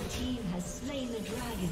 The team has slain the dragon.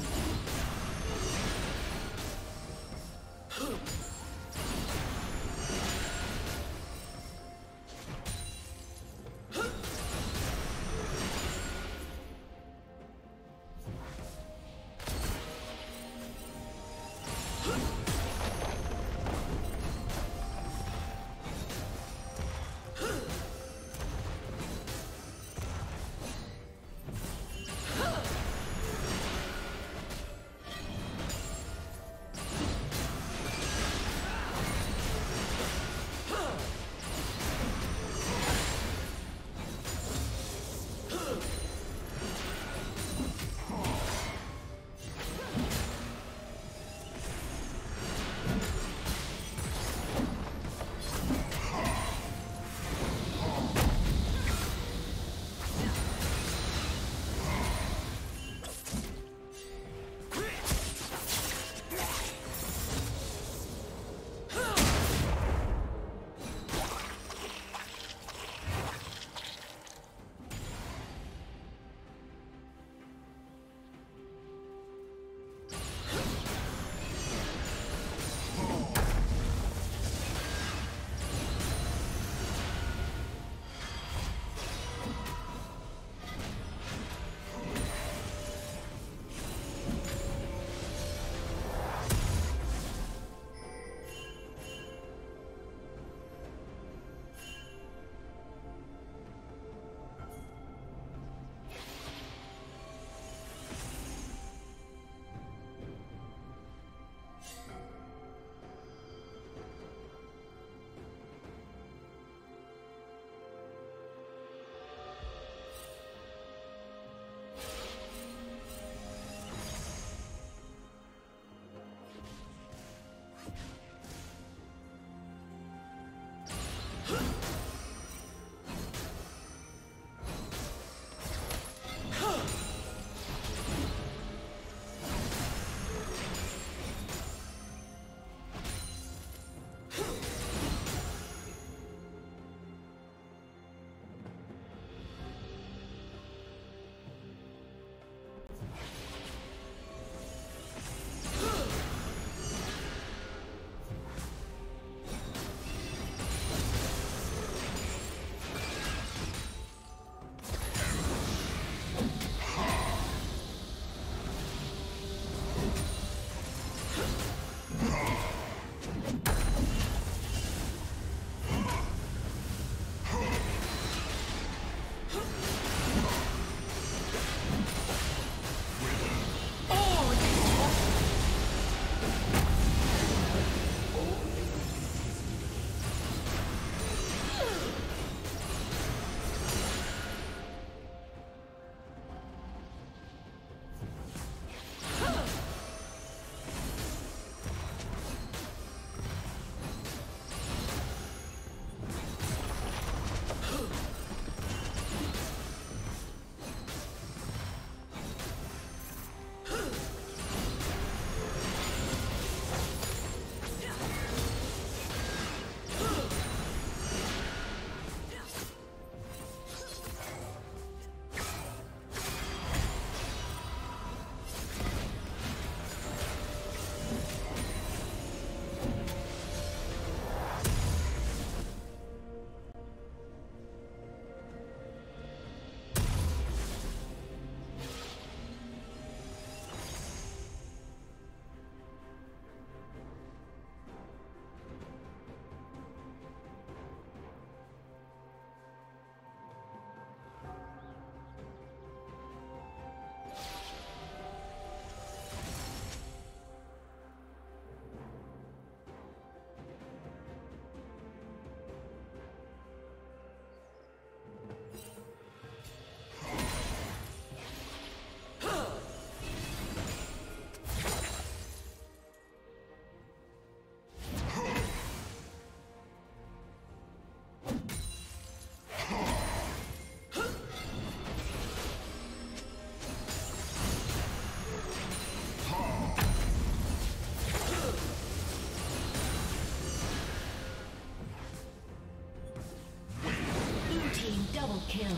Double kill.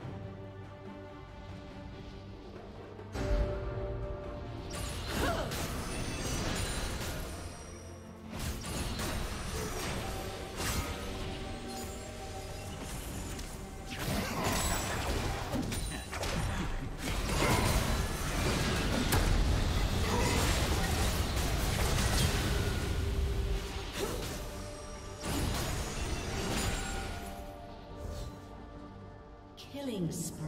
Killing spree.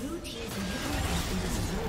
Blue team's turret has been destroyed.